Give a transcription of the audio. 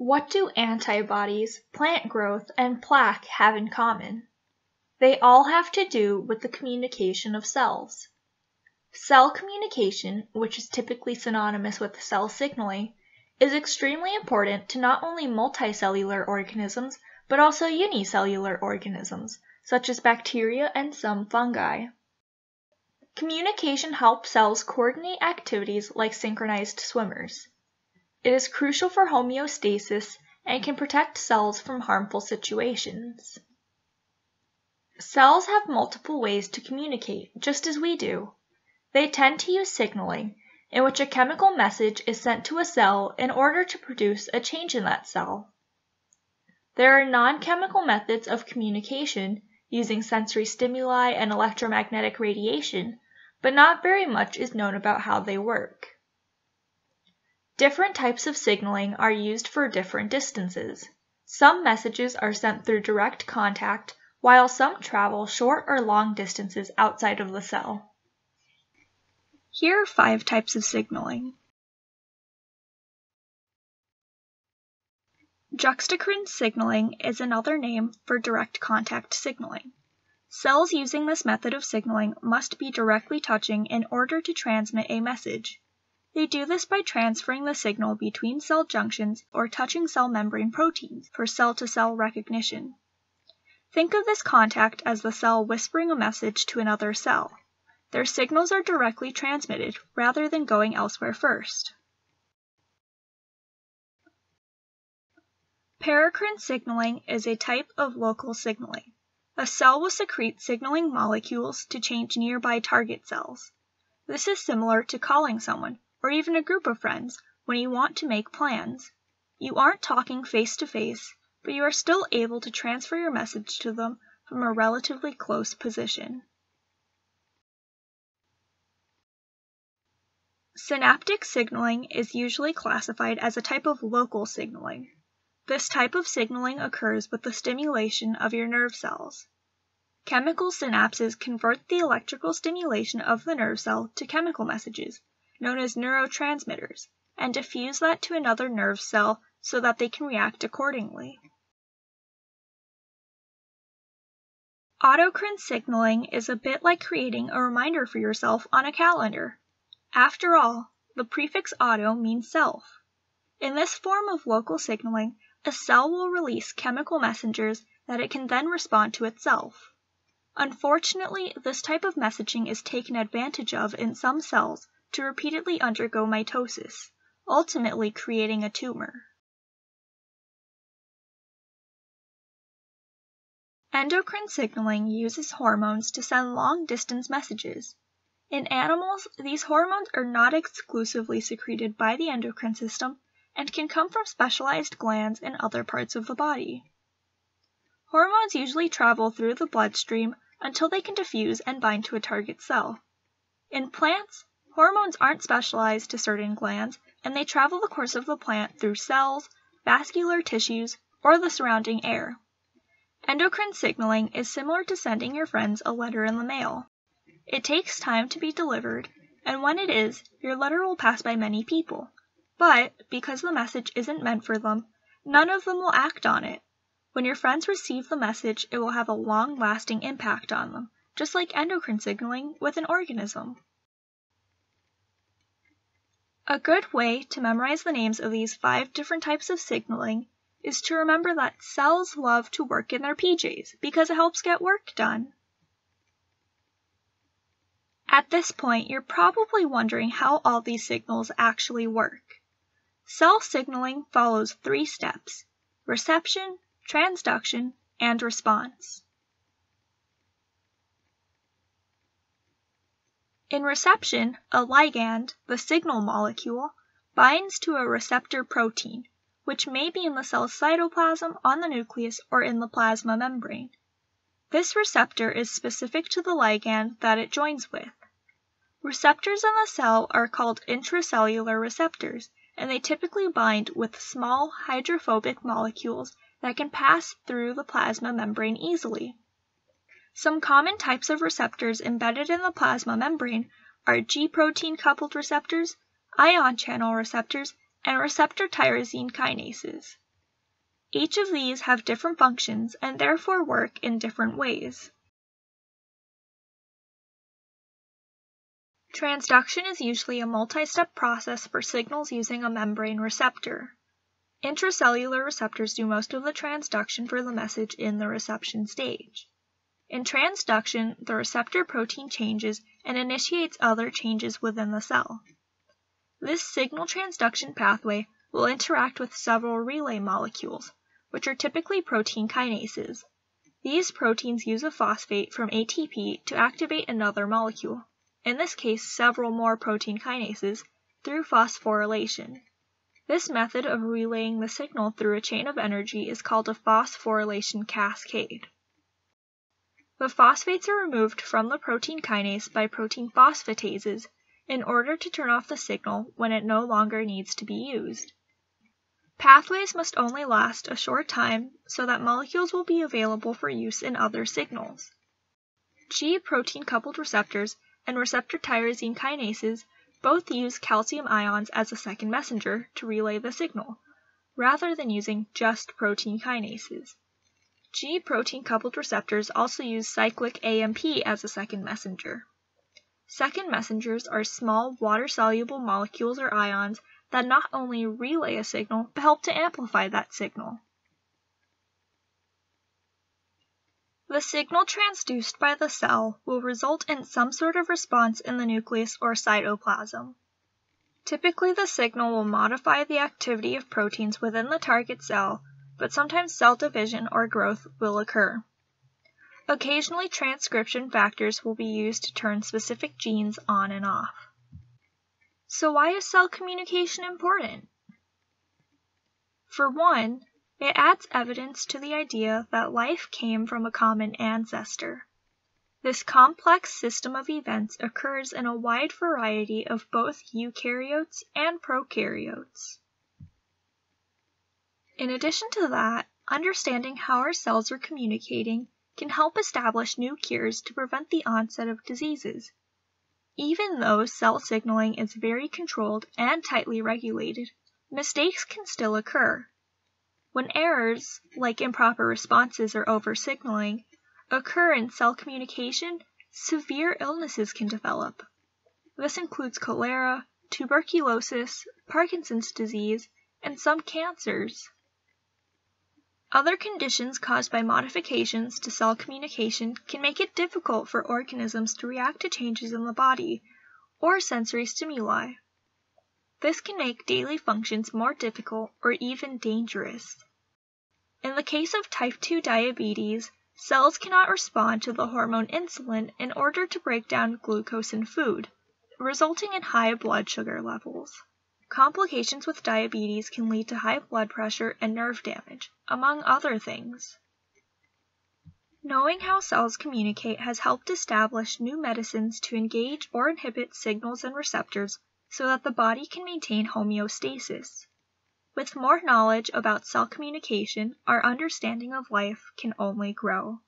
What do antibodies, plant growth, and plaque have in common? They all have to do with the communication of cells. Cell communication, which is typically synonymous with cell signaling, is extremely important to not only multicellular organisms, but also unicellular organisms, such as bacteria and some fungi. Communication helps cells coordinate activities like synchronized swimmers. It is crucial for homeostasis and can protect cells from harmful situations. Cells have multiple ways to communicate, just as we do. They tend to use signaling, in which a chemical message is sent to a cell in order to produce a change in that cell. There are non-chemical methods of communication using sensory stimuli and electromagnetic radiation, but not very much is known about how they work. Different types of signaling are used for different distances. Some messages are sent through direct contact, while some travel short or long distances outside of the cell. Here are 5 types of signaling. Juxtacrine signaling is another name for direct contact signaling. Cells using this method of signaling must be directly touching in order to transmit a message. They do this by transferring the signal between cell junctions or touching cell membrane proteins for cell-to-cell recognition. Think of this contact as the cell whispering a message to another cell. Their signals are directly transmitted rather than going elsewhere first. Paracrine signaling is a type of local signaling. A cell will secrete signaling molecules to change nearby target cells. This is similar to calling someone, or even a group of friends, when you want to make plans. You aren't talking face to face, but you are still able to transfer your message to them from a relatively close position. Synaptic signaling is usually classified as a type of local signaling. This type of signaling occurs with the stimulation of your nerve cells. Chemical synapses convert the electrical stimulation of the nerve cell to chemical messages, known as neurotransmitters, and diffuse that to another nerve cell so that they can react accordingly. Autocrine signaling is a bit like creating a reminder for yourself on a calendar. After all, the prefix auto means self. In this form of local signaling, a cell will release chemical messengers that it can then respond to itself. Unfortunately, this type of messaging is taken advantage of in some cells to repeatedly undergo mitosis, ultimately creating a tumor. Endocrine signaling uses hormones to send long-distance messages. In animals, these hormones are not exclusively secreted by the endocrine system and can come from specialized glands in other parts of the body. Hormones usually travel through the bloodstream until they can diffuse and bind to a target cell. In plants, hormones aren't specialized to certain glands, and they travel the course of the plant through cells, vascular tissues, or the surrounding air. Endocrine signaling is similar to sending your friends a letter in the mail. It takes time to be delivered, and when it is, your letter will pass by many people. But, because the message isn't meant for them, none of them will act on it. When your friends receive the message, it will have a long-lasting impact on them, just like endocrine signaling with an organism. A good way to memorize the names of these 5 different types of signaling is to remember that cells love to work in their PJs because it helps get work done. At this point, you're probably wondering how all these signals actually work. Cell signaling follows 3 steps: reception, transduction, and response. In reception, a ligand, the signal molecule, binds to a receptor protein, which may be in the cell's cytoplasm, on the nucleus, or in the plasma membrane. This receptor is specific to the ligand that it joins with. Receptors in the cell are called intracellular receptors, and they typically bind with small hydrophobic molecules that can pass through the plasma membrane easily. Some common types of receptors embedded in the plasma membrane are G-protein coupled receptors, ion channel receptors, and receptor tyrosine kinases. Each of these have different functions and therefore work in different ways. Transduction is usually a multi-step process for signals using a membrane receptor. Intracellular receptors do most of the transduction for the message in the reception stage. In transduction, the receptor protein changes and initiates other changes within the cell. This signal transduction pathway will interact with several relay molecules, which are typically protein kinases. These proteins use a phosphate from ATP to activate another molecule, in this case several more protein kinases, through phosphorylation. This method of relaying the signal through a chain of energy is called a phosphorylation cascade. The phosphates are removed from the protein kinase by protein phosphatases in order to turn off the signal when it no longer needs to be used. Pathways must only last a short time so that molecules will be available for use in other signals. G protein-coupled receptors and receptor tyrosine kinases both use calcium ions as a second messenger to relay the signal, rather than using just protein kinases. G protein-coupled receptors also use cyclic AMP as a second messenger. Second messengers are small water-soluble molecules or ions that not only relay a signal, but help to amplify that signal. The signal transduced by the cell will result in some sort of response in the nucleus or cytoplasm. Typically, the signal will modify the activity of proteins within the target cell, but sometimes cell division or growth will occur. Occasionally, transcription factors will be used to turn specific genes on and off. So why is cell communication important? For one, it adds evidence to the idea that life came from a common ancestor. This complex system of events occurs in a wide variety of both eukaryotes and prokaryotes. In addition to that, understanding how our cells are communicating can help establish new cures to prevent the onset of diseases. Even though cell signaling is very controlled and tightly regulated, mistakes can still occur. When errors, like improper responses or over-signaling, occur in cell communication, severe illnesses can develop. This includes cholera, tuberculosis, Parkinson's disease, and some cancers. Other conditions caused by modifications to cell communication can make it difficult for organisms to react to changes in the body or sensory stimuli. This can make daily functions more difficult or even dangerous. In the case of type 2 diabetes, cells cannot respond to the hormone insulin in order to break down glucose in food, resulting in high blood sugar levels. Complications with diabetes can lead to high blood pressure and nerve damage, among other things. Knowing how cells communicate has helped establish new medicines to engage or inhibit signals and receptors so that the body can maintain homeostasis. With more knowledge about cell communication, our understanding of life can only grow.